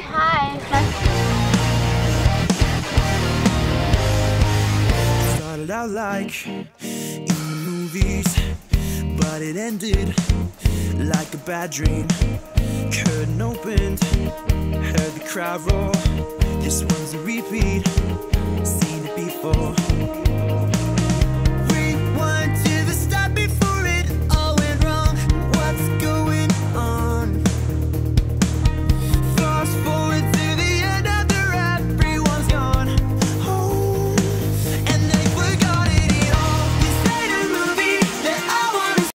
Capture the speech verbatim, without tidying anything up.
Hi. Hi. Started out like in the movies, but it ended like a bad dream. Curtain opened, heard the crowd roar. This one's a repeat, seen it before.